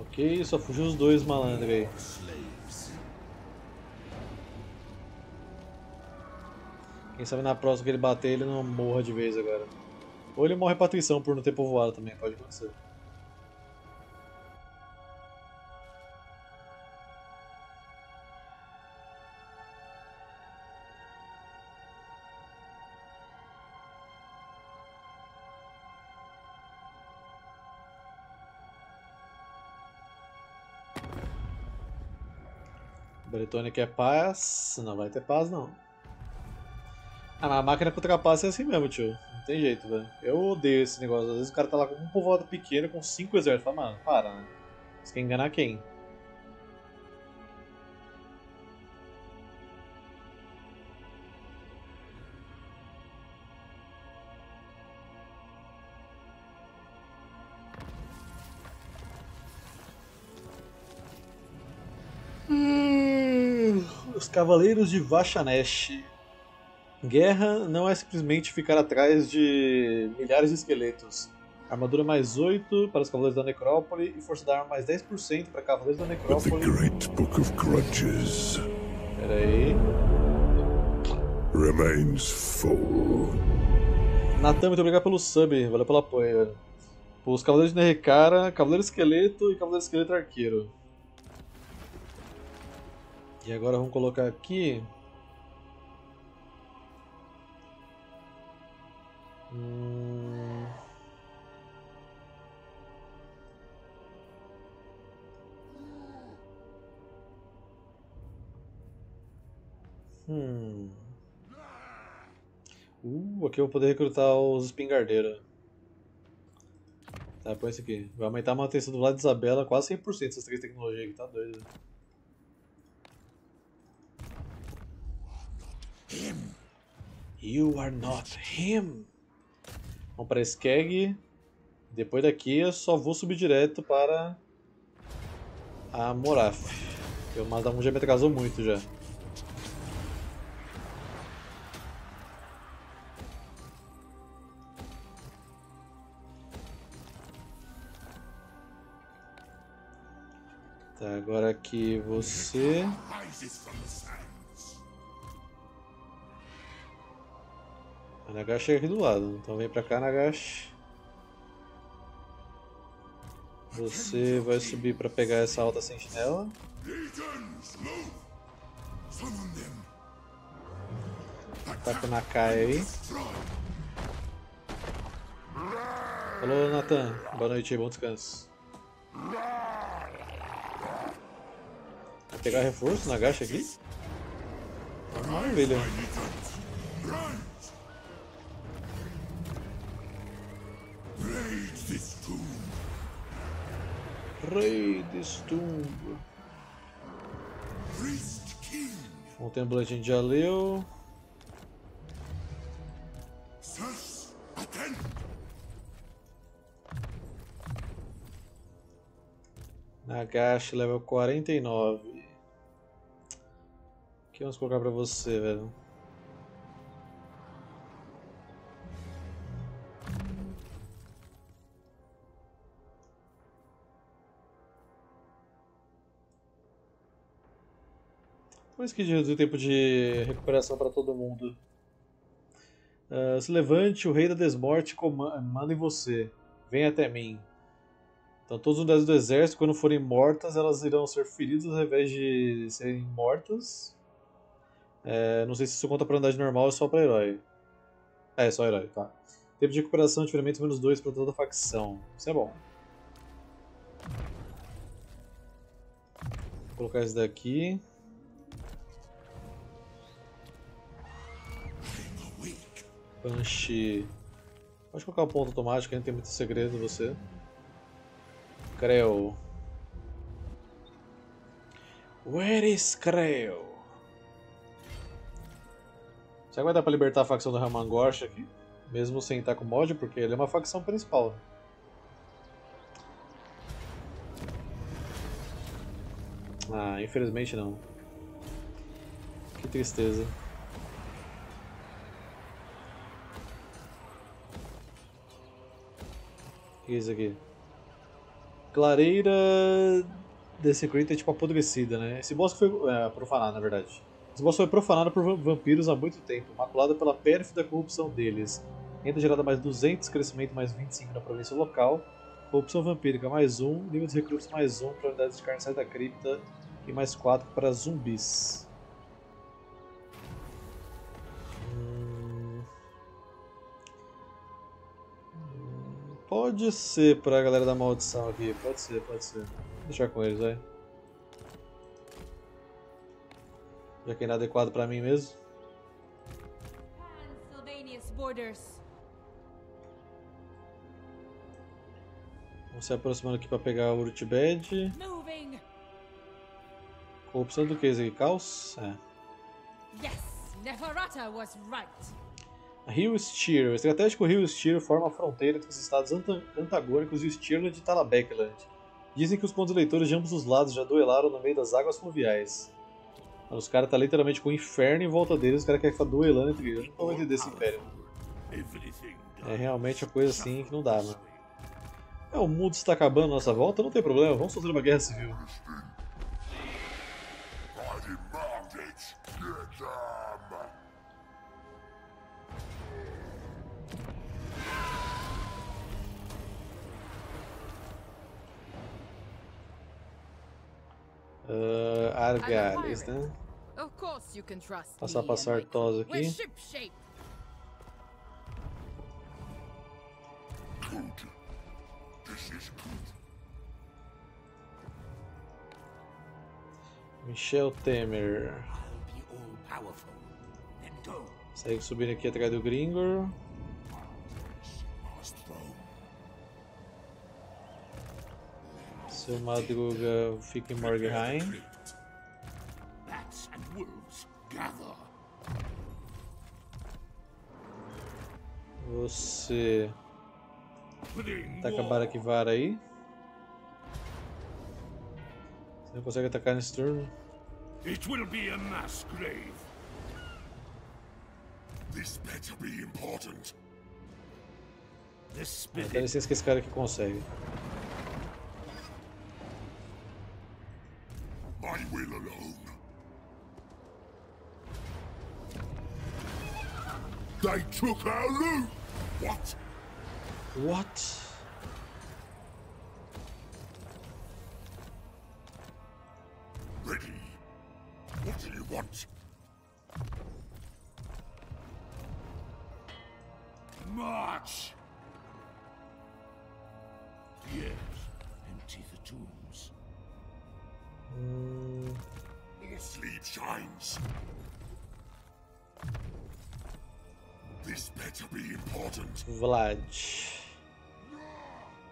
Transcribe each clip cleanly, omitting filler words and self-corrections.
Ok, só fugiu os dois malandros aí. Quem sabe na próxima que ele bater ele não morra de vez agora. Ou ele morre pra traição por não ter povoado também, pode acontecer. Bretônia quer paz, não vai ter paz não. Ah, na máquina contra a paz é assim mesmo, tio. Não tem jeito, velho. Eu odeio esse negócio. Às vezes o cara tá lá com um povoado pequeno, com 5 exércitos. Fala, mano, para, né? Você quer enganar quem? Os Cavaleiros de Vakhanesh. Guerra não é simplesmente ficar atrás de milhares de esqueletos. Armadura mais 8 para os Cavaleiros da Necrópole e força da arma mais 10% para Cavaleiros da Necrópole. Pera aí. Natan, muito obrigado pelo sub, valeu pelo apoio. Os Cavaleiros de Nehekara, Cavaleiro Esqueleto e Cavaleiro Esqueleto Arqueiro. E agora vamos colocar aqui. Aqui eu vou poder recrutar os espingardeiros. Tá, põe esse aqui. Vai aumentar a manutenção do Vlad e Isabela quase 100% essas três tecnologias aqui, tá doido. Him. You are not him. Vamos para Skeg. Depois daqui eu só vou subir direto para a Moraf. O Mazda já me atrasou muito já. Tá, agora aqui você. A Nagash chega aqui do lado, então vem pra cá, Nagash. Você vai subir pra pegar essa alta sentinela. Ataca o Nakai aí. Alô, Nathan, boa noite aí, bom descanso. Vai pegar reforço, Nagash aqui? Maravilha. Rei desse tumbo. O Temblante já leu. Nagash level 49. O que vamos colocar pra você, velho? Mas que reduzir o tempo de recuperação para todo mundo. Se levante, o rei da desmorte manda em você. Venha até mim. Então todas as unidades do exército, quando forem mortas, elas irão ser feridas ao invés de serem mortas. Não sei se isso conta para unidade normal ou só para herói. É só herói, tá. Tempo de recuperação de ferimentos menos 2 para toda a facção. Isso é bom. Vou colocar esse daqui. Banshee. Pode colocar um ponto automático, não tem muito segredo você. Creo. Where is Creo? Será que vai dar pra libertar a facção do Ramangosh aqui? Mesmo sem estar com mod, porque ele é uma facção principal. Ah, infelizmente não. Que tristeza. O que é isso aqui? Clareira Desecreta é tipo apodrecida, né? Esse bosque foi profanado, na verdade. Esse bosque foi profanado por vampiros há muito tempo, maculado pela pérfida corrupção deles. Renda gerada mais 200, crescimento mais 25 na província local. Corrupção vampírica mais 1, nível de recrutos mais 1 para unidades de carne sai da cripta e mais 4 para zumbis. Pode ser pra galera da maldição aqui, pode ser. Vou deixar com eles, vai. Já que é inadequado pra mim mesmo. Vamos se aproximando aqui pra pegar o Hotbed. Corrupção do que é isso aqui? Caos? É. Yes, Neferata was right. Rio Steer. O estratégico Rio Steer forma a fronteira entre os estados antagônicos e o Steerland e Talabekland. Dizem que os condeleitores de ambos os lados já duelaram no meio das águas fluviais. Os caras tá literalmente com o inferno em volta deles, os caras querem ficar duelando entre eles. Eu não vou entender esse império. É realmente uma coisa assim que não dá, mano. É, o mundo está acabando na nossa volta, não tem problema, vamos fazer uma guerra civil. Argalis, né? Passar pra Sartosa aqui. Michel Temer. Segue subindo aqui atrás do Gringor. Seu Madruga fica em Morgheim. Você ataca a Barakivara aí. Você não consegue atacar nesse turno. Dá licença que esse cara aqui consegue. They took our loot. What? What? Ready. What do you want? March. Yes. Empty the tombs. Your sleep shines. Vlad.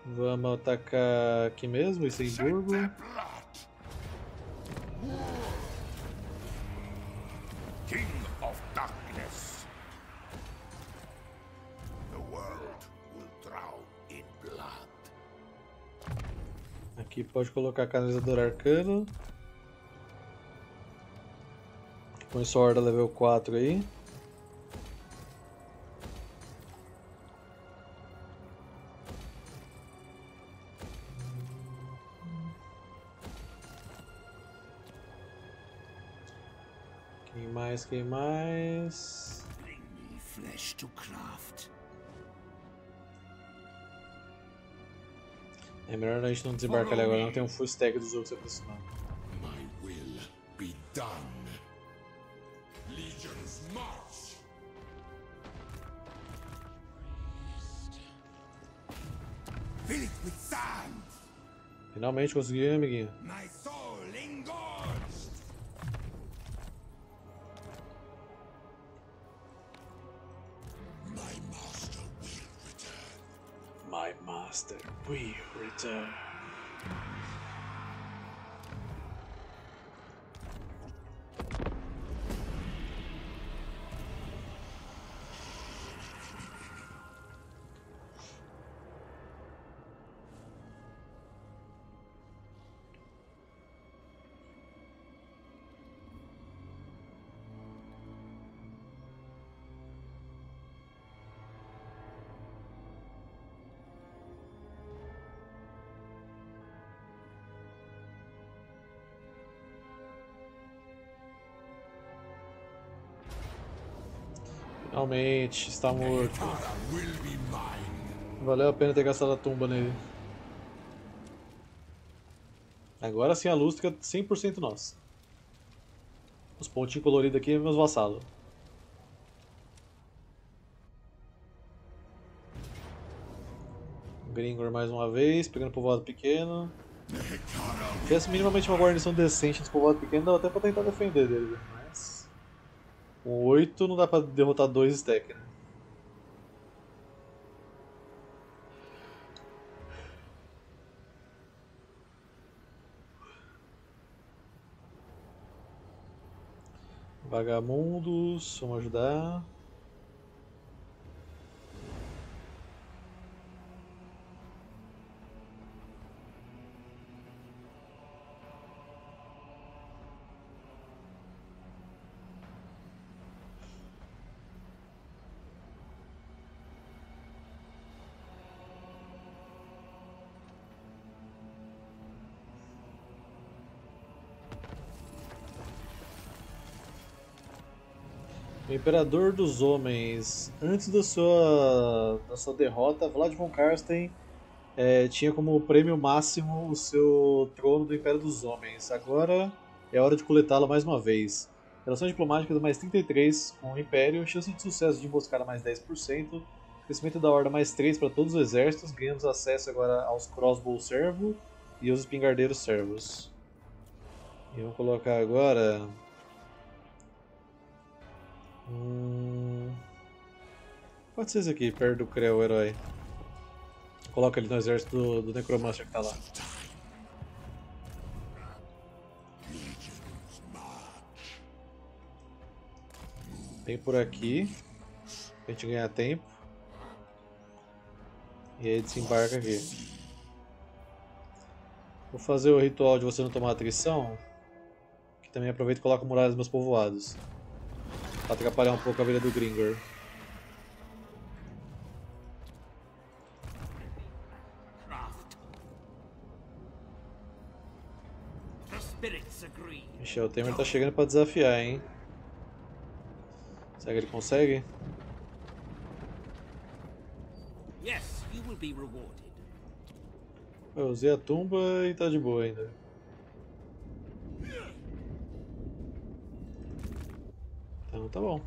Vamos atacar aqui mesmo, esse Grumburg. King of Darkness. The world will drown in blood. Aqui pode colocar canalizador arcano. Põe sua horda level 4 aí. Quem mais? Bring me flesh to craft. É melhor a gente não desembarcar ali agora, não tem um full stack dos outros se aproximando. My will be done. Legions march. Fill it with sand. Finalmente conseguiu, amiguinho. My soul engorged. My master will return. Realmente, está morto. Valeu a pena ter gastado a tumba nele. Agora sim a luz fica 100% nossa. Os pontinhos coloridos aqui é meus vassalos. Gringor mais uma vez, pegando povoado pequeno. Se tivesse minimamente uma guarnição decente nesse povoado pequeno, dava até pra tentar defender dele. Mas com 8 não dá pra derrotar 2 stack, né? Vagamundos, vamos ajudar. Imperador dos Homens. Antes da sua derrota, Vlad von Carstein tinha como prêmio máximo o seu trono do Império dos Homens. Agora é hora de coletá-lo mais uma vez. Relações diplomáticas mais 33 com o Império, chance de sucesso de emboscada mais 10%, crescimento da horda mais 3 para todos os exércitos, ganhamos acesso agora aos crossbow servo e aos espingardeiros servos. E vamos colocar agora... Pode ser esse aqui, perto do Crell, o herói. Coloca ele no exército do Necromancer que tá lá. Tem por aqui pra gente ganhar tempo. E aí desembarca aqui. Vou fazer o ritual de você não tomar atrição, que também aproveito e coloco muralhas nos meus povoados, pra atrapalhar um pouco a vida do Gringor. Michel Temer tá chegando pra desafiar, hein? Será que ele consegue? Eu usei a tumba e tá de boa ainda. Então tá bom.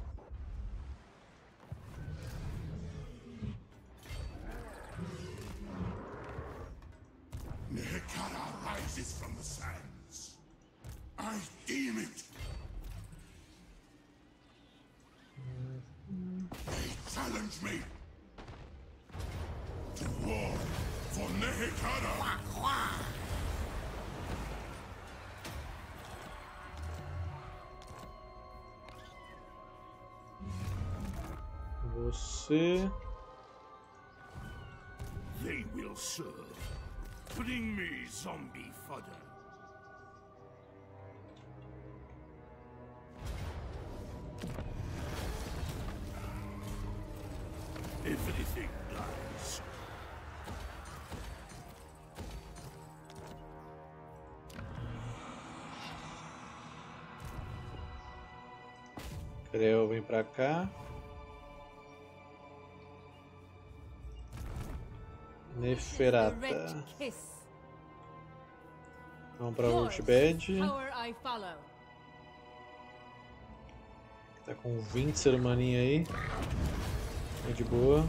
Nehekara rises from the sands. I deem it. They challenge me to war for Nehekara. Você. They will serve. Bring me zombie fodder. Everything dies. Creo, vem pra cá. Neferata. Vamos para o Hotbed. Tá com 20 ser humaninho aí. É de boa.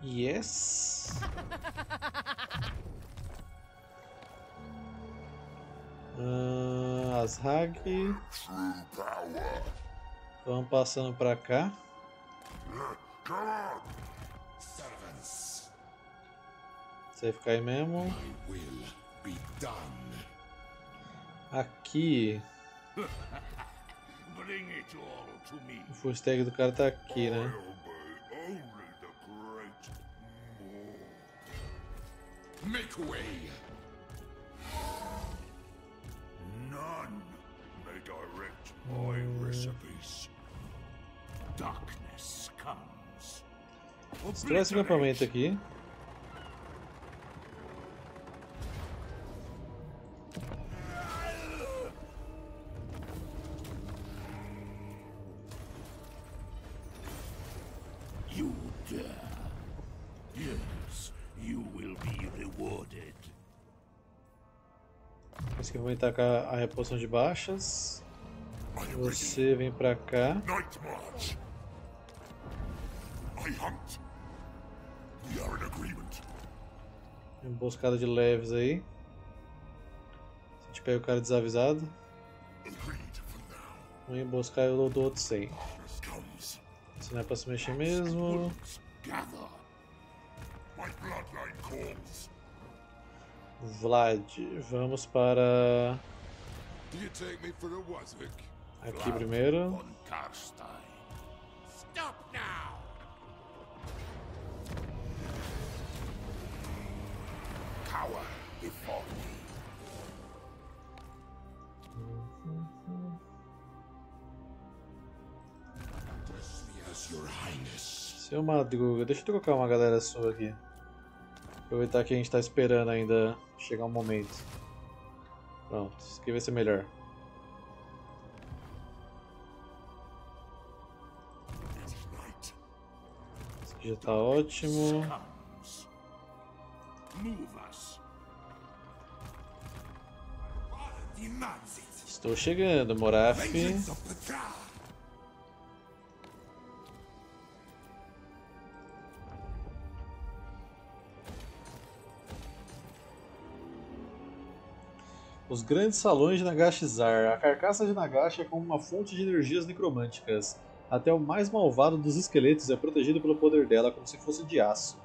Yes. As Hag. Vamos passando pra cá. Você vai ficar aí mesmo. Aqui. O full stack do cara tá aqui, né? Make way. None may direct my recipes. Darkness comes. Estresse o acampamento aqui. dare. Yes, you will be rewarded. Esse aqui vai tacar a reposição de baixas. Você vem pra cá. Night march. I hunt. We are in agreement. Emboscada de leves aí. A gente pega o cara desavisado. Vou emboscar e eu dou outro sei. Isso não é pra se mexer mesmo. Vlad, vamos para aqui primeiro. Seu Madruga, deixa eu trocar uma galera sua aqui. Aproveitar que a gente está esperando ainda chegar um momento. Pronto, isso aqui vai ser melhor. Isso aqui já está ótimo. Estou chegando, Moraf. Os grandes salões de Nagashizar. A carcaça de Nagash é como uma fonte de energias necromânticas. Até o mais malvado dos esqueletos é protegido pelo poder dela como se fosse de aço.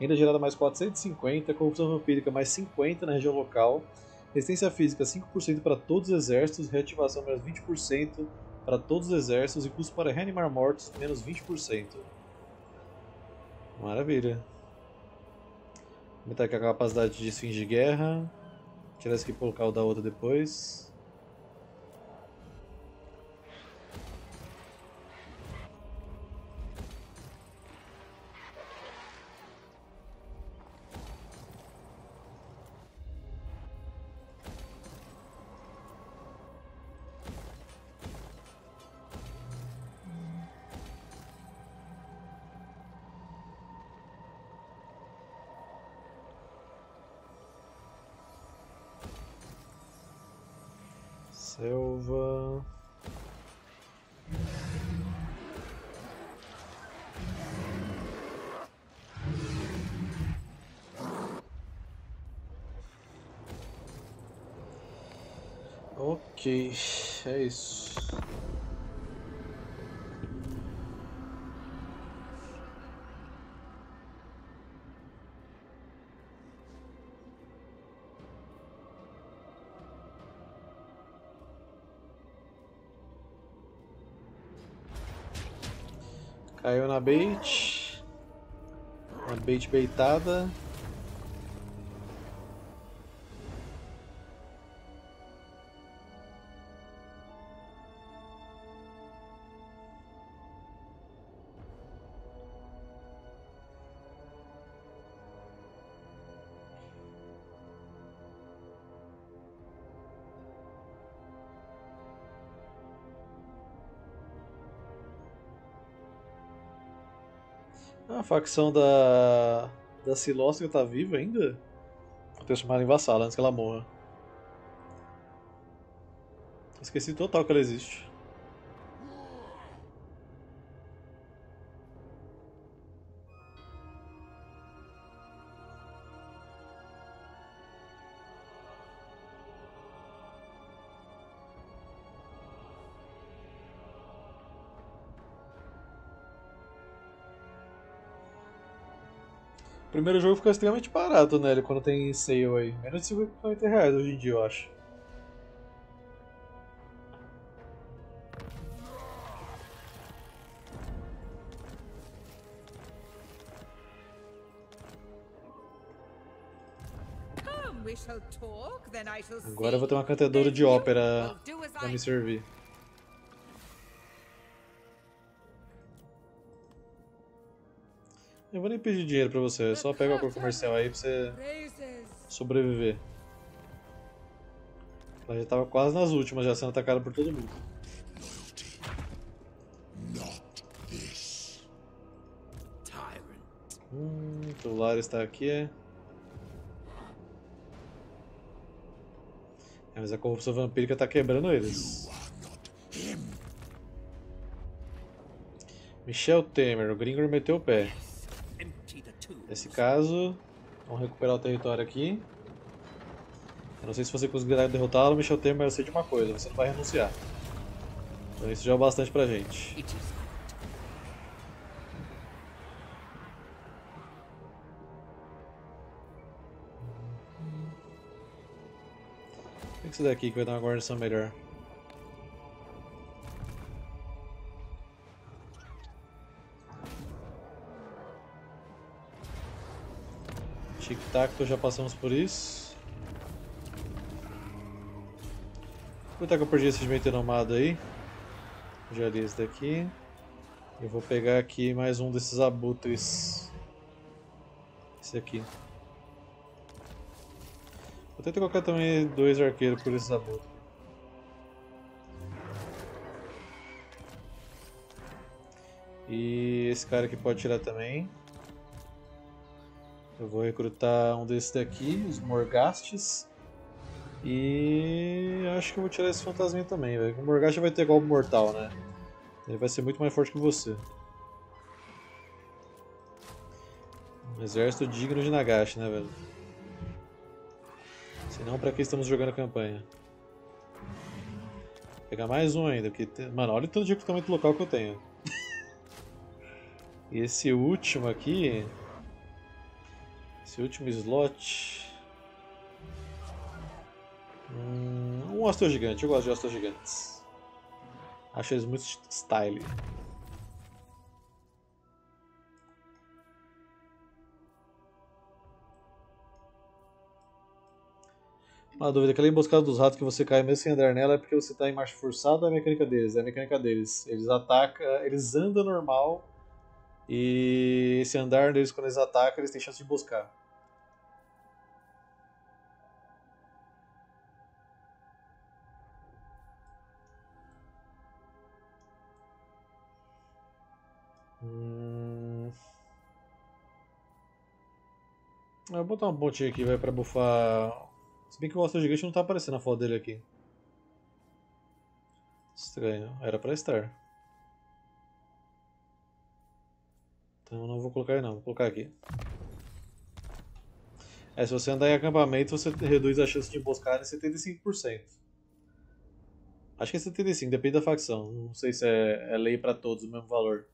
Renda gerada mais 450, corrupção vampírica mais 50 na região local, resistência física 5% para todos os exércitos, reativação menos 20% para todos os exércitos e custo para reanimar mortos menos 20%. Maravilha. Vou aumentar aqui a capacidade de esfinge de guerra. Tirar esse aqui e colocar o da outra depois. Selva. Ok, é isso. Caiu na bait. Uma bait baitada. A facção da Silostra tá viva ainda? Vou transformar ela em vassala antes que ela morra. Esqueci total que ela existe. O primeiro jogo fica extremamente barato, né? Quando tem sale aí. Menos de R$50 hoje em dia, eu acho. Agora eu vou ter uma cantadora de ópera pra me servir. Eu vou nem pedir dinheiro pra você, só pega o acordo comercial aí pra você sobreviver. Ela já tava quase nas últimas, já sendo atacada por todo mundo. O Laris está aqui. É, mas a corrupção vampírica está quebrando eles. Michel Temer, o Gringor meteu o pé. Nesse caso, vamos recuperar o território aqui. Eu não sei se você conseguirá derrotá-lo, Michel Temer, mas eu sei de uma coisa, você não vai renunciar. Então isso já é o bastante pra gente. Pega isso daqui que vai dar uma guarnição melhor. Tic-tac, já passamos por isso. Quanto é que eu perdi esse meio nomado aí? Já li esse daqui. Eu vou pegar aqui mais um desses abutres. Esse aqui. Vou tentar colocar também 2 arqueiros por esses abutres. E esse cara aqui pode tirar também. Eu vou recrutar um desses daqui, os Morgastes. E acho que eu vou tirar esse fantasminha também, velho. O Morgast vai ter golpe mortal, né? Ele vai ser muito mais forte que você. Um exército digno de Nagash, né, velho? Senão, pra que estamos jogando a campanha? Vou pegar mais um ainda, porque tem... Mano, olha o tanto de equipamento local que eu tenho. E esse último aqui... Esse último slot... Um astro gigante, eu gosto de astros gigantes. Acho eles muito style. Uma dúvida, aquela emboscada dos ratos que você cai mesmo sem andar nela é porque você está em marcha forçada ou é a mecânica deles? É a mecânica deles. Eles atacam, eles andam normal e esse andar deles quando eles atacam eles têm chance de emboscar. Eu vou botar um pontinho aqui, vai, pra bufar. Se bem que o Astro Gigante não tá aparecendo a foto dele aqui. Estranho, era pra estar. Então não vou colocar aí não, vou colocar aqui. É, se você andar em acampamento, você reduz a chance de emboscar em 75%. Acho que é 75%, depende da facção. Não sei se é lei pra todos o mesmo valor.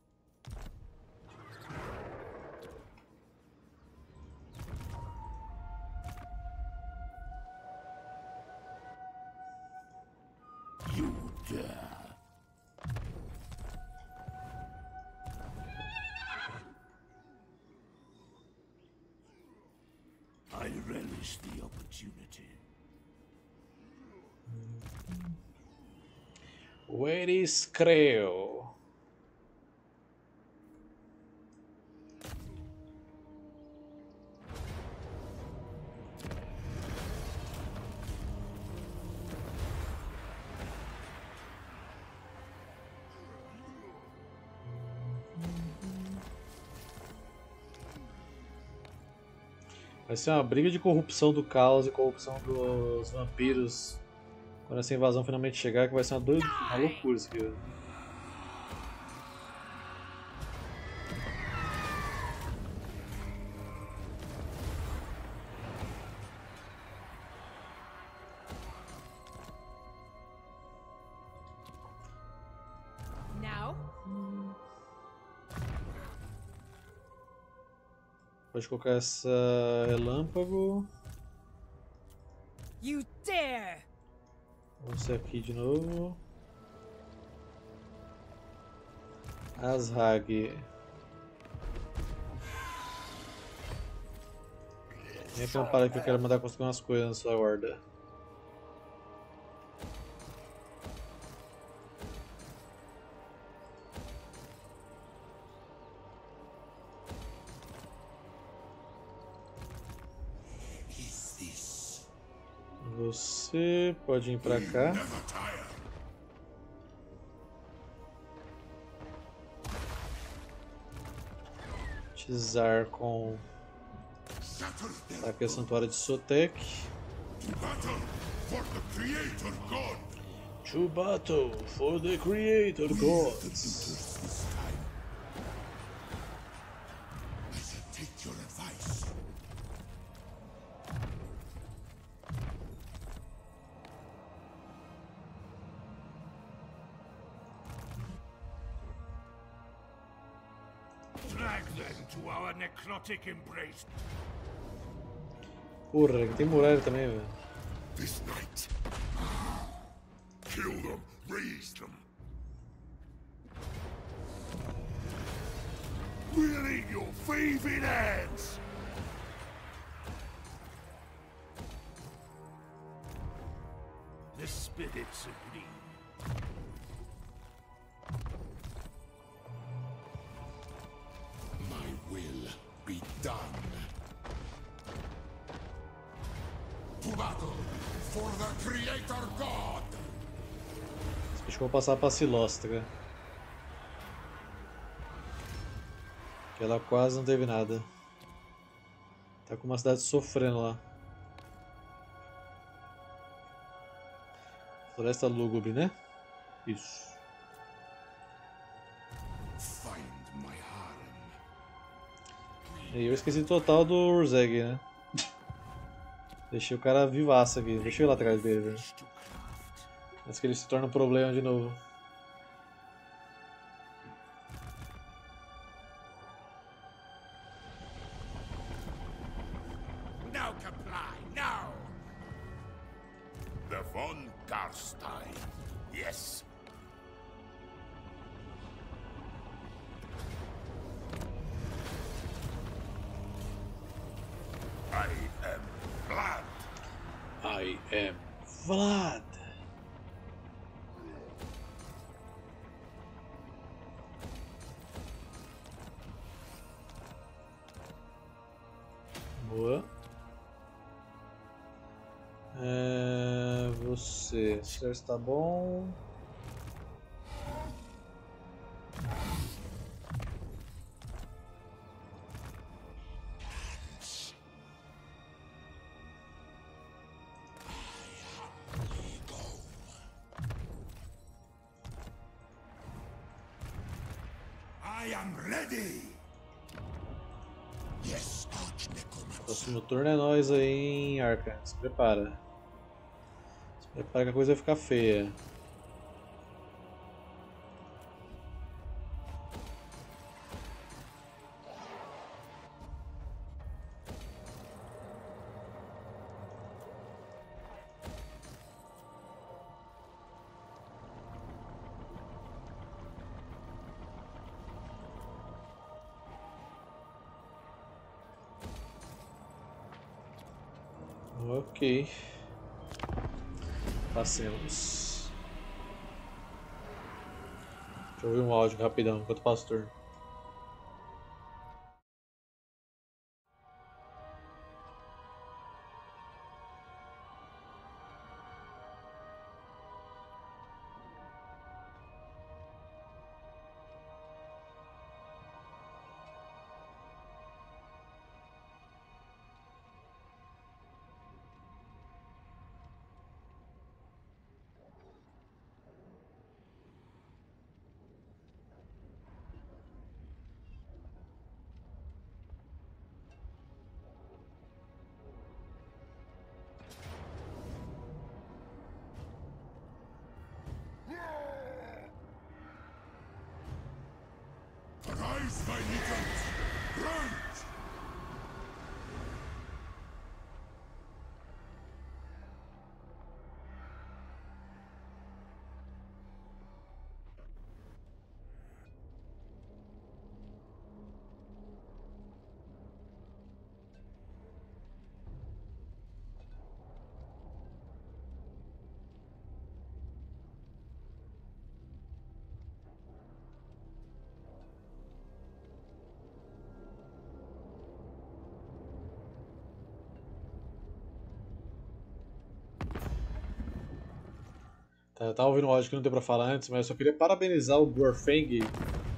Where is Creo? Vai ser uma briga de corrupção do caos e corrupção dos vampiros. Quando essa invasão finalmente chegar, que vai ser uma loucura isso aqui. Now? Pode colocar essa relâmpago. You dare! Vamos aqui de novo. Azhag. Vem acampar aqui que eu quero mandar construir umas coisas na sua horda. Você pode ir pra cá. Tizar com Aqui é o santuário de Sotek. To battle for the Creator Gods. Porra, aqui tem muralha também, velho. Acho que vou passar para Silostra, que ela quase não teve nada. Tá com uma cidade sofrendo lá. Floresta lúgubre, né? Isso. E eu esqueci total do Urzeg, né? Deixei o cara vivaço aqui, deixa eu ir lá atrás dele, velho. Mas que ele se torna um problema de novo. Now comply, now! The von Carstein, yes! Vlad! Boa. É, você. O senhor está bom. Próximo turno é nós aí, hein, Arkhan. Se prepara. Se prepara que a coisa vai ficar feia. Ok, passemos. Deixa eu ouvir um áudio rapidão enquanto passo o turno. Eu tava ouvindo um áudio que não deu pra falar antes, mas eu só queria parabenizar o Gorfeng,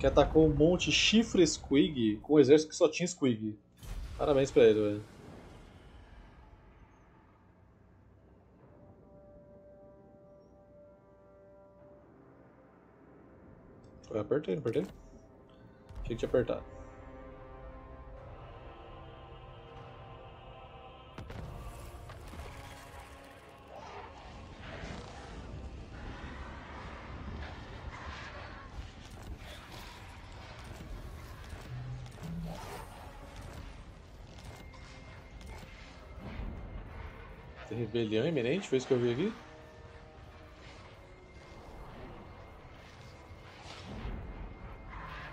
que atacou um monte de chifre Squig com um exército que só tinha Squig. Parabéns pra ele, velho. Eu apertei, não apertei? Tinha que apertar. Rebelião iminente, foi isso que eu vi aqui?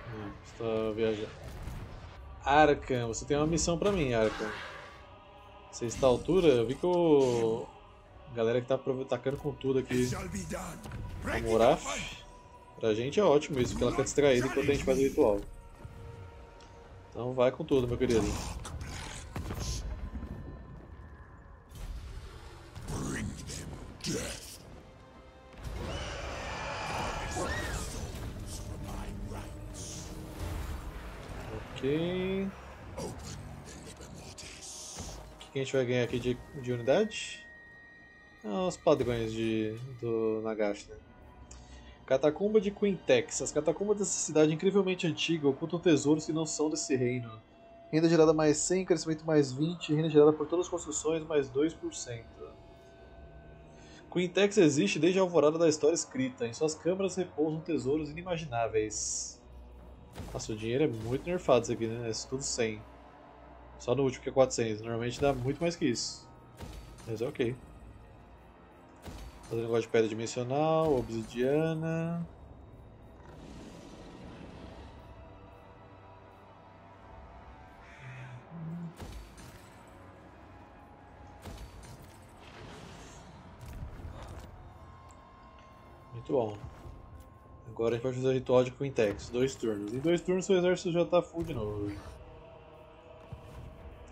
Não, estava viajando. Arkhan, você tem uma missão pra mim, Arkhan. Você está à altura? Eu vi que o... a galera que tá atacando com tudo aqui. O Moraf. Pra gente é ótimo isso, porque ela fica distraída enquanto a gente faz o ritual. Então vai com tudo, meu querido. O que a gente vai ganhar aqui de unidade? Ah, os padrões do Nagash, né? Catacumba de Quintex. As catacumbas dessa cidade incrivelmente antiga ocultam tesouros que não são desse reino. Renda gerada mais 100, crescimento mais 20, renda gerada por todas as construções mais 2%. Quintex existe desde a alvorada da história escrita. Em suas câmaras repousam tesouros inimagináveis. Nossa, o dinheiro é muito nerfado isso aqui, né? É tudo 100. Só no último que é 400, normalmente dá muito mais que isso. Mas é ok. Fazer um negócio de pedra dimensional, obsidiana. Muito bom. Agora a gente vai fazer o ritual de Quintex, 2 turnos. Em 2 turnos seu exército já tá full de novo.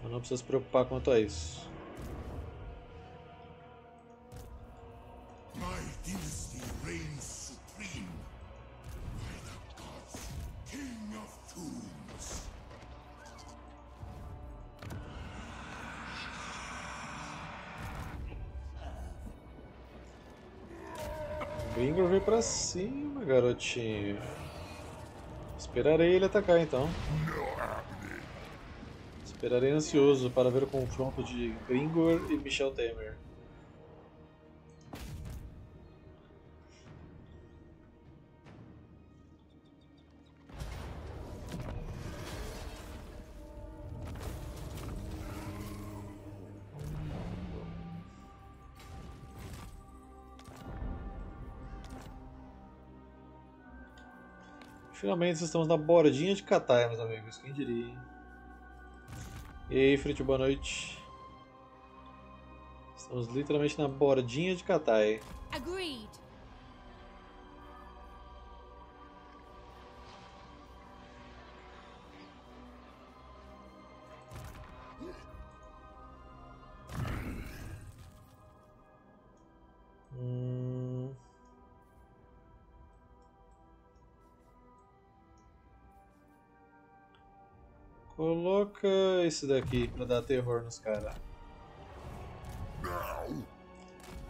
Eu não preciso se preocupar quanto a isso. Gringor veio pra cima, garotinho. Esperarei ele atacar então. Esperarei ansioso para ver o confronto de Gringor e Michel Temer. Finalmente estamos na bordinha de Catai, meus amigos, quem diria, hein? E aí, Frit, boa noite. Estamos literalmente na bordinha de Catai. Agreed. Coloca esse daqui pra dar terror nos caras.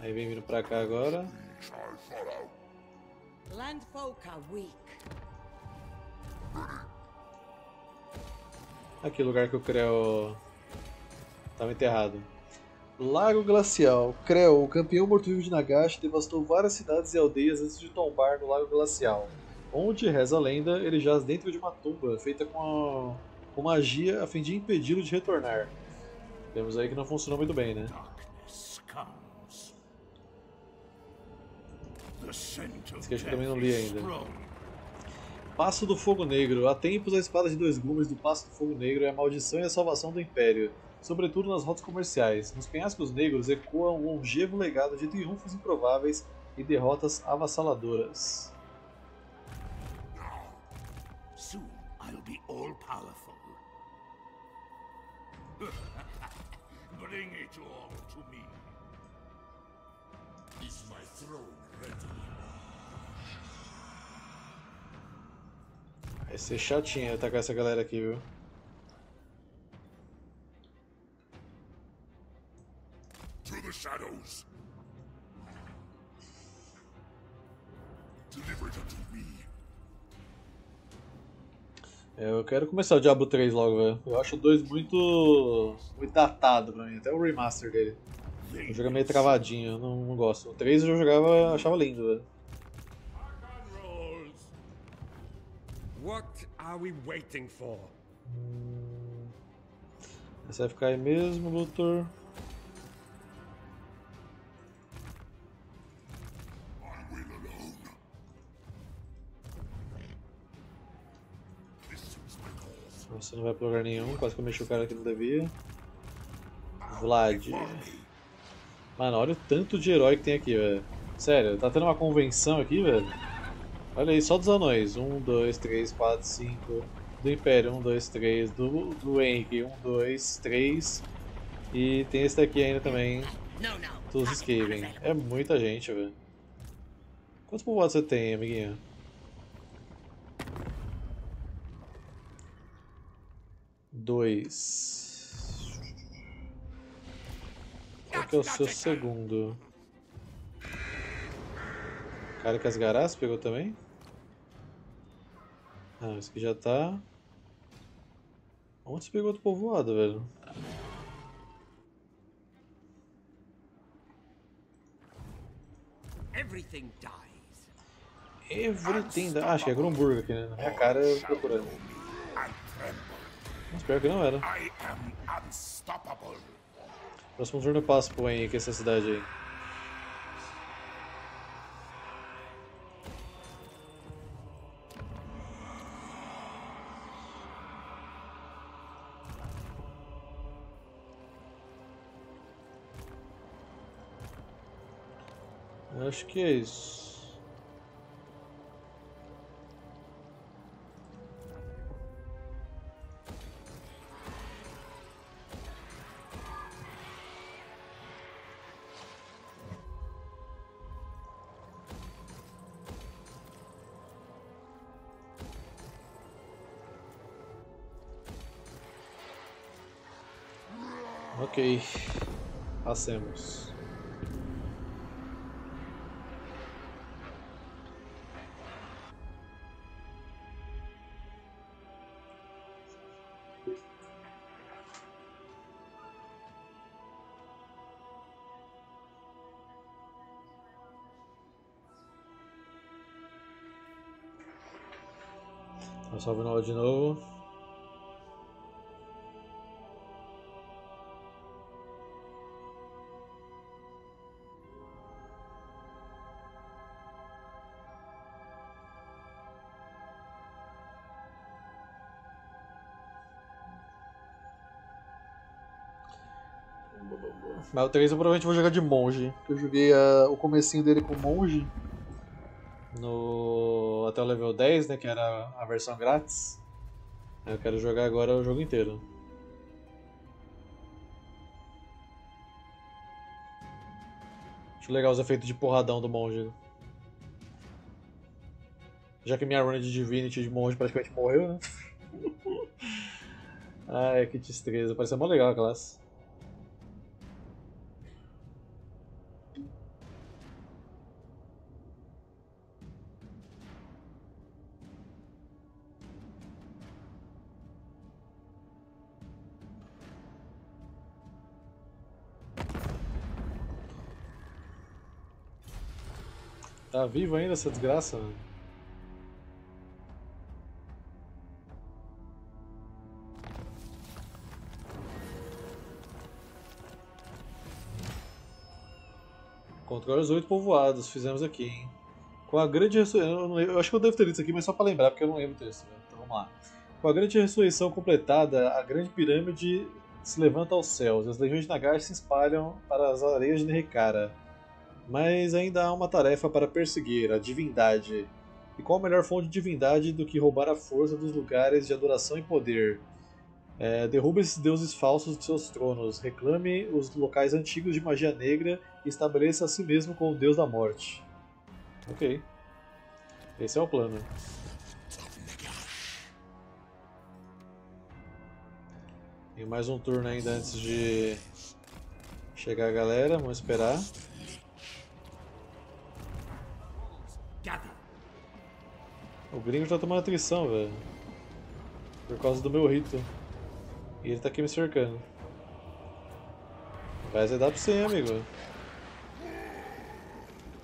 Aí vem vindo pra cá agora. Aqui, lugar que o Creo estava enterrado. Lago Glacial. Creo, o campeão morto-vivo de Nagash, devastou várias cidades e aldeias antes de tombar no Lago Glacial. Onde, reza a lenda, ele jaz dentro de uma tumba feita com a... com magia a fim de impedi-lo de retornar. Vemos aí que não funcionou muito bem, né? Esse que eu também não li ainda. Passo do Fogo Negro. Há tempos a espada de 2 gumes do Passo do Fogo Negro é a maldição e a salvação do Império, sobretudo nas rotas comerciais. Nos penhascos negros ecoa um longevo legado de triunfos improváveis e derrotas avassaladoras. Bring it all to me. Is my throne ready? Vai ser chatinho atacar essa galera aqui, viu? To the shadows. Deliver it unto me. Eu quero começar o Diablo 3 logo, velho. Eu acho o 2 muito datado pra mim, até o remaster dele. O jogo é meio travadinho, eu não gosto. O 3 eu jogava, achava lindo, velho. Essa vai ficar aí mesmo, Luthor. Você não vai pra lugar nenhum, quase que eu mexi o cara que não devia. Vlad. Mano, olha o tanto de herói que tem aqui, velho. Sério, tá tendo uma convenção aqui, velho. Olha aí, só dos anões. 1, 2, 3, 4, 5. Do Império, 1, 2, 3. Do Henrique, 1, 2, 3. E tem esse daqui ainda também. Dos Skaven. É muita gente, velho. Quantos povoados você tem, amiguinho? Dois. Qual que é o seu segundo? Cara que as garras pegou também? Ah, esse aqui já tá. Onde você pegou do povoado, velho? Everything dies. Ah, acho que é Grumburg aqui, né? Na minha cara eu procurando. Mas pior que não era. Próximo turno eu passo pro Wayne aqui, essa cidade aí. Eu acho que é isso. Ok, passemos. Tá salvando aula de novo. Mas o 3 eu provavelmente vou jogar de monge. Eu joguei o comecinho dele com monge no... até o level 10, né, que era a versão grátis. Eu quero jogar agora o jogo inteiro. Acho legal os efeitos de porradão do monge. Já que minha run de Divinity de monge praticamente morreu, né? Ai, que tristeza. Parecia mó legal a classe. Tá vivo ainda essa desgraça, mano. Controlar os 8 povoados, fizemos aqui, hein. Com a grande ressurreição... Eu acho que eu devo ter lido isso aqui, mas só pra lembrar, porque eu não lembro o texto, né? Então vamos lá. Com a grande ressurreição completada, a grande pirâmide se levanta aos céus. As legiões de Nagash se espalham para as areias de Nehekara. Mas ainda há uma tarefa para perseguir, a divindade. E qual a melhor fonte de divindade do que roubar a força dos lugares de adoração e poder? Derruba esses deuses falsos de seus tronos, reclame os locais antigos de magia negra e estabeleça a si mesmo como o deus da morte. Ok. Esse é o plano. Tem mais um turno ainda antes de chegar a galera, vamos esperar. O Gringor tá tomando atrição, velho. Por causa do meu rito. E ele tá aqui me cercando. Vai azedar pra você, amigo.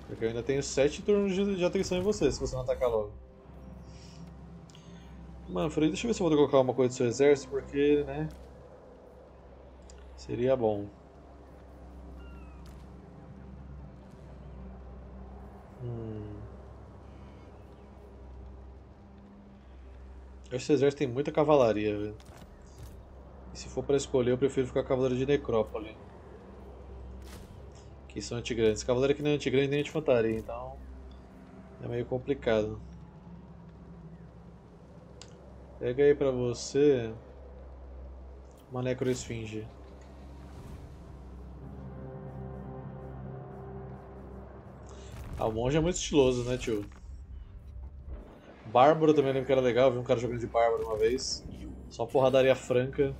Porque eu ainda tenho 7 turnos de atenção em você, se você não atacar logo. Manfred, deixa eu ver se eu vou colocar uma coisa do seu exército, porque, né? Seria bom. Esse exército tem muita cavalaria, velho. E se for pra escolher, eu prefiro ficar com a cavalaria de necrópole. Que são antigrandes. Cavalaria que não é antigrande nem anti-infantaria, então é meio complicado. Pega aí pra você uma necroesfinge. Ah, o monge é muito estiloso, né, tio? Bárbaro também lembro que era legal, vi um cara jogando de bárbaro uma vez. Só porradaria franca.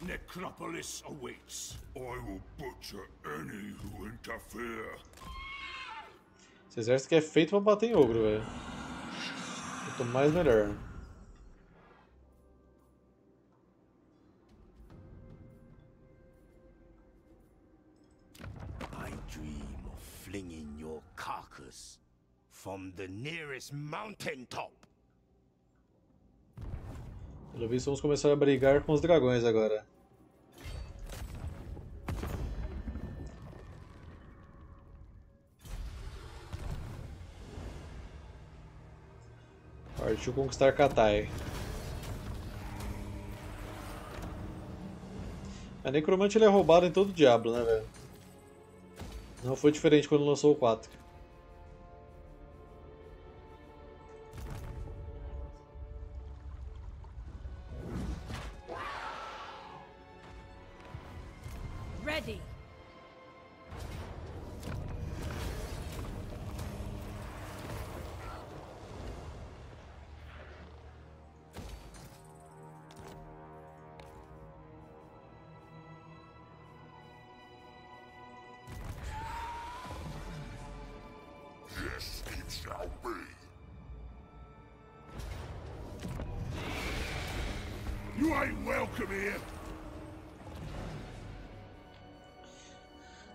Necropolis awaits. I will butcher any who interfere. Esse exército que é feito pra bater em ogro, velho. Quanto mais melhor. I dream of flinging your carcass from the nearest mountain top. Pelo visto, vamos começar a brigar com os dragões agora. Partiu conquistar Catai. A necromante ele é roubada em todo o diabo, né, velho? Não foi diferente quando lançou o 4.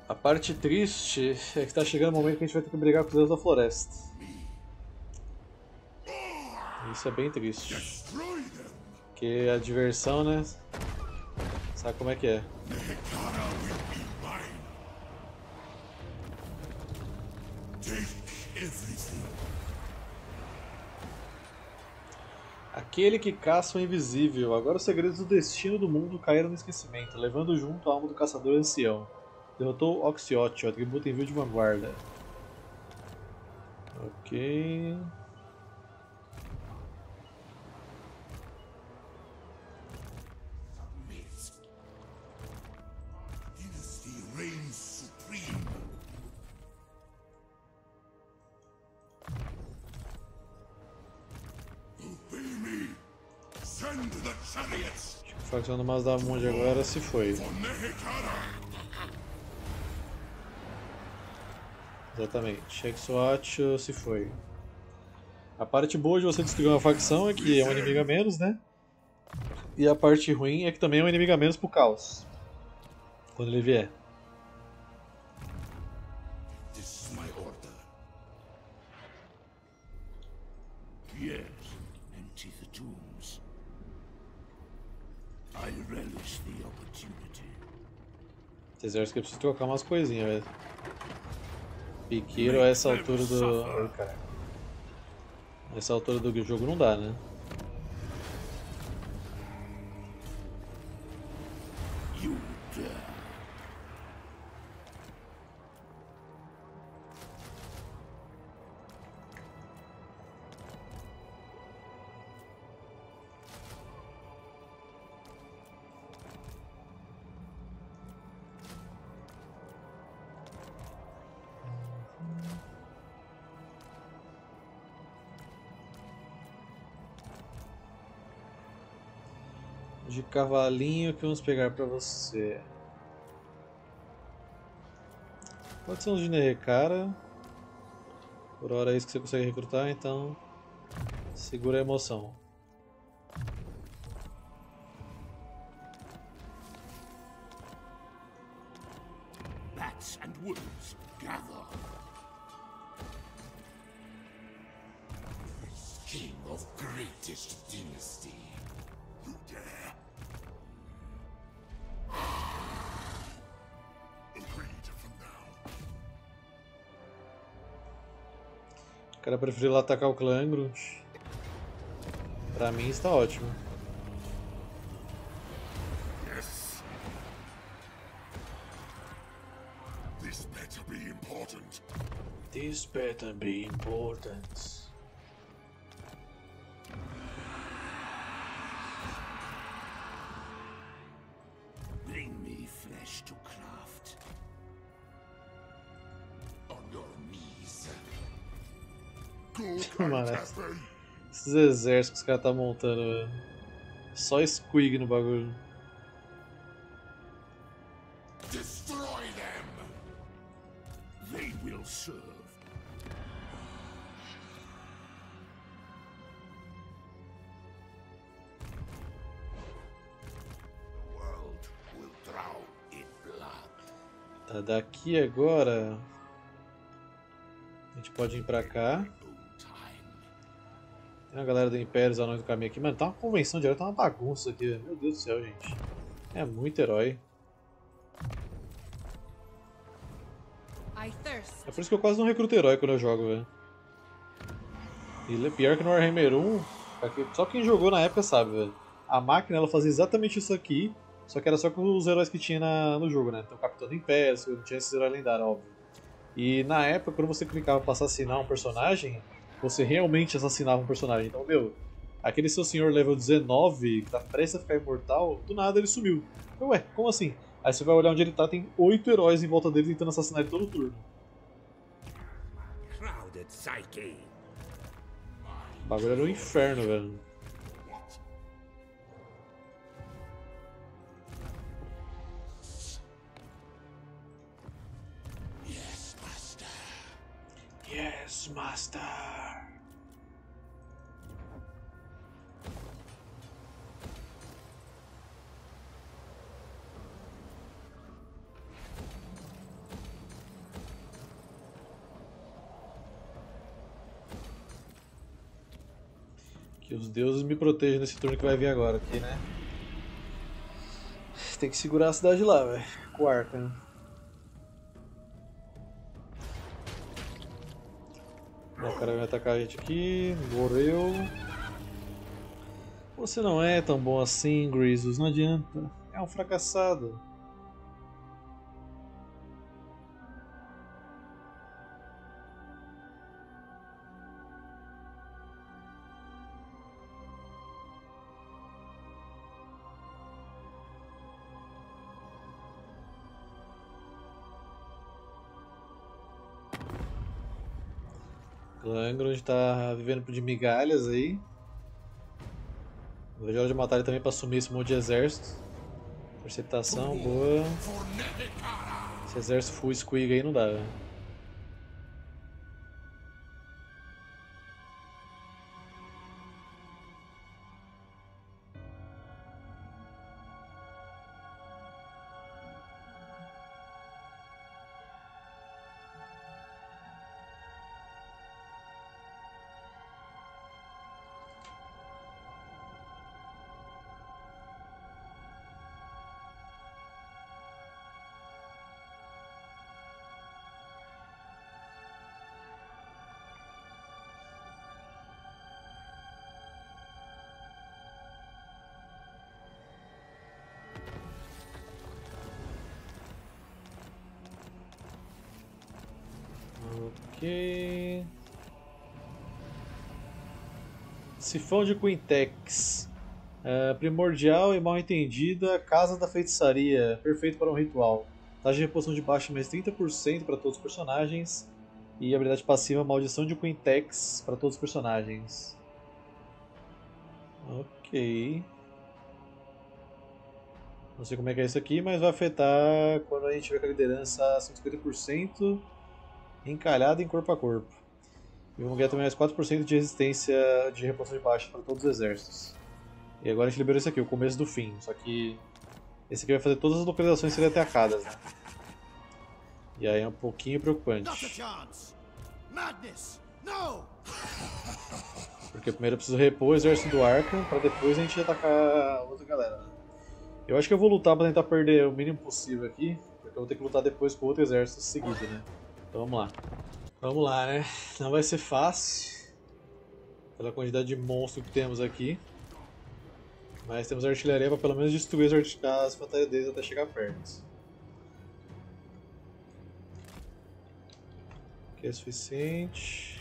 A parte triste é que está chegando o momento que a gente vai ter que brigar com os deuses da floresta. Isso é bem triste. Porque a diversão, né? Sabe como é que é? Aquele que caça o invisível, agora os segredos do destino do mundo caíram no esquecimento, levando junto a alma do caçador ancião. Derrotou Oxiot, o atributo em vio de vanguarda. Ok. A facção do Mazda agora se foi. Exatamente, Oxiot se foi. A parte boa de você destruir uma facção é que é um inimigo a menos, né? E a parte ruim é que também é um inimigo a menos pro caos. Quando ele vier. Esse exército que eu preciso trocar umas coisinhas, velho. Piqueiro a essa altura do... Ai, caralho. A essa altura do jogo não dá, né? De cavalinho que vamos pegar pra você. Pode ser uns de Nehekara. Por hora é isso que você consegue recrutar, então segura a emoção. Bats and wolves gather. King of greatest dynasty. You dare? O cara preferiu lá atacar o clã Grund. Pra mim está ótimo. Yes. This better be important. This better be important. Bring me flesh to craft. On your knees. Mano, esses exércitos que os caras estão montando, velho. Só squig no bagulho. Destroy them. They will serve. The world will drown in blood. Tá, daqui agora a gente pode ir pra cá. Tem a galera do Império, os anões do caminho aqui. Mano, tá uma convenção de herói, tá uma bagunça aqui. Meu Deus do céu, gente. É muito herói. É por isso que eu quase não recruto herói quando eu jogo, velho. E pior que no Warhammer 1, só quem jogou na época sabe, velho. A máquina, ela fazia exatamente isso aqui, só que era só com os heróis que tinha no jogo, né? Então o Capitão do Império, não tinha esses heróis lendários, óbvio. E na época, quando você clicava pra assassinar um personagem, você realmente assassinava um personagem. Então, meu, aquele seu senhor level 19, que tá prestes a ficar imortal, do nada ele sumiu. Então, ué, como assim? Aí você vai olhar onde ele tá, tem 8 heróis em volta dele tentando assassinar ele todo turno. O bagulho era um inferno, velho. Yes, master. Que os deuses me protejam nesse turno que vai vir agora aqui, né? Tem que segurar a cidade lá, velho. Com o Arkhan, né? O cara vai atacar a gente aqui, morreu. Você não é tão bom assim, Grisus, não adianta. É um fracassado. Gringor tá vivendo de migalhas aí. Vejo a hora de matar ele também pra sumir esse monte de exército. Interceptação, boa. Esse exército full squig aí não dá, velho. Sifão de Quintex, primordial e mal entendida, casa da feitiçaria, perfeito para um ritual. Taxa de reposição de baixo mais 30% para todos os personagens. E habilidade passiva, maldição de Quintex para todos os personagens. Ok. Não sei como é que é isso aqui, mas vai afetar quando a gente tiver com a liderança a 150%. Encalhada em corpo a corpo. E o Morgheim tem mais 4% de resistência de repulsão de baixa para todos os exércitos. E agora a gente liberou esse aqui, o começo do fim. Só que esse aqui vai fazer todas as localizações serem atacadas, né? E aí é um pouquinho preocupante. Porque primeiro eu preciso repor o exército do Arkhan para depois a gente atacar a outra galera, né? Eu acho que eu vou lutar para tentar perder o mínimo possível aqui, porque eu vou ter que lutar depois com outro exército seguido, né? Então vamos lá. Vamos lá, né? Não vai ser fácil pela quantidade de monstros que temos aqui. Mas temos artilharia para pelo menos destruir as batalhas deles até chegar perto. Que é suficiente.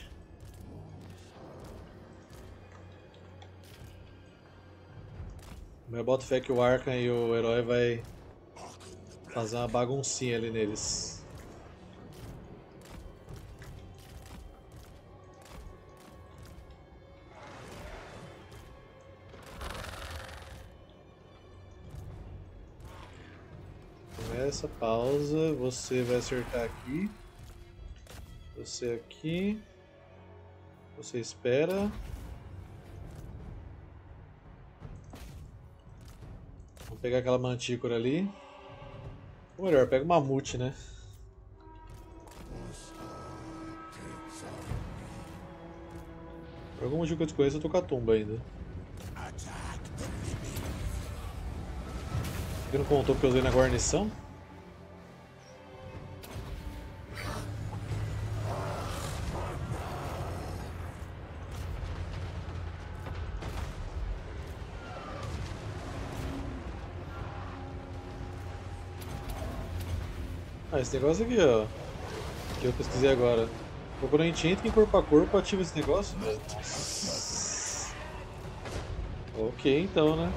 Eu boto fé que o Arkhan e o herói vai fazer uma baguncinha ali neles. Começa, pausa, você vai acertar aqui. Você aqui. Você espera. Vou pegar aquela mantícora ali. Ou melhor, pega o mamute, né? Por algum motivo que eu desconheço, eu tô com a tumba ainda. Você não contou porque eu usei na guarnição? Ah, esse negócio aqui, ó, que eu pesquisei agora. Quando a gente entra em corpo a corpo, ativa esse negócio. Nossa. Ok, então, né?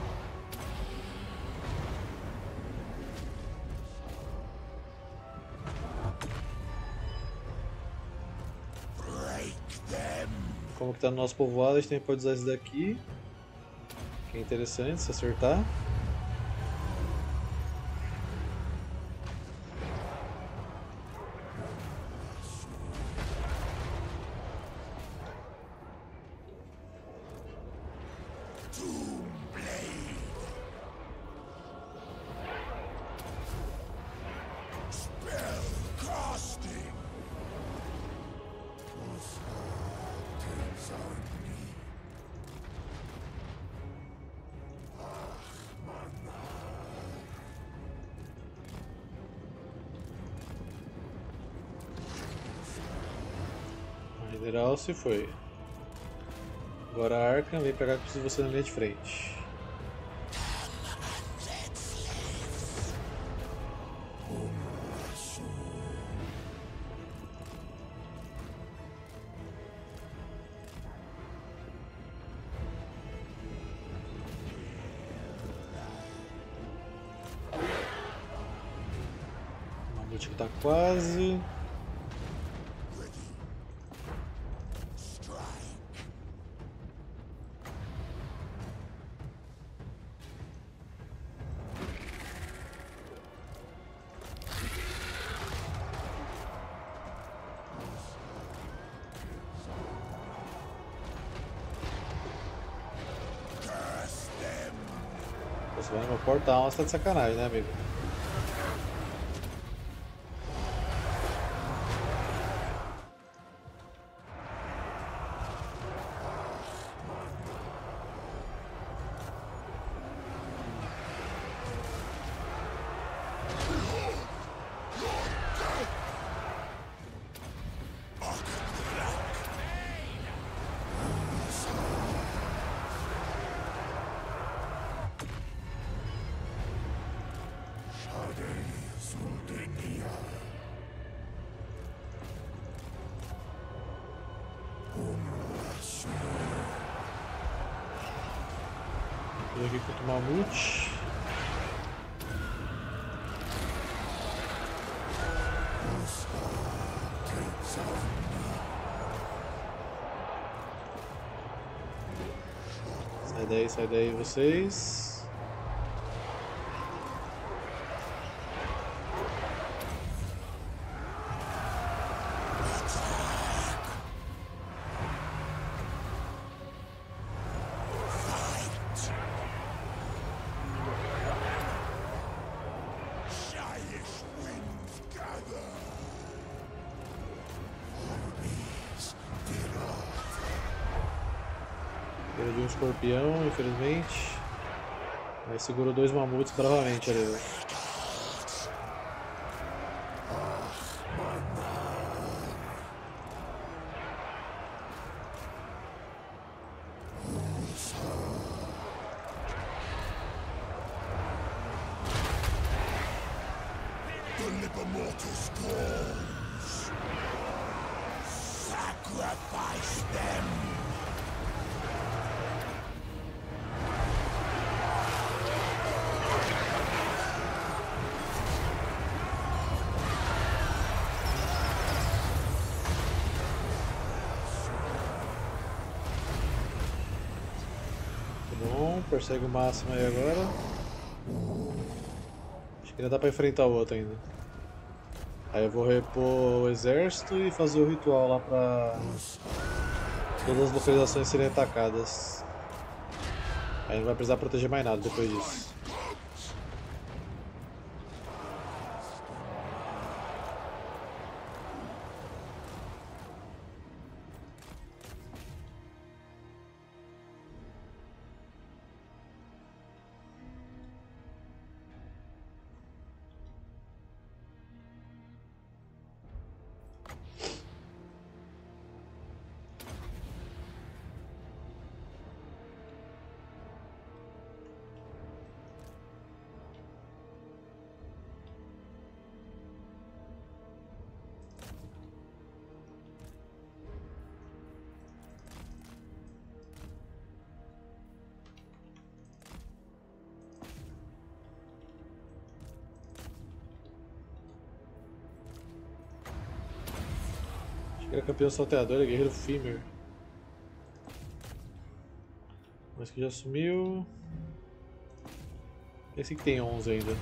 Como que tá no nosso povoado, a gente pode usar esse daqui. Que é interessante, se acertar. Geral se foi. Agora a Arkhan vem pegar que preciso de você na linha de frente. O mamute que tá quase. Portal, mas tá de sacanagem, né, amigo? Aqui com o mamute. Sai daí vocês. Perdi um escorpião, infelizmente. Aí segurou dois mamutes bravamente ali. Persegue o máximo aí agora. Acho que ainda dá pra enfrentar o outro ainda. Aí eu vou repor o exército e fazer o ritual lá pra todas as localizações serem atacadas. Aí não vai precisar proteger mais nada depois disso. Campeão salteador, é guerreiro Fimer. Mas que já sumiu. Esse que tem 11 ainda.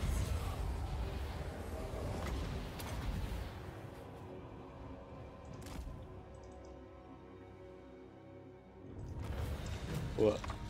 Boa.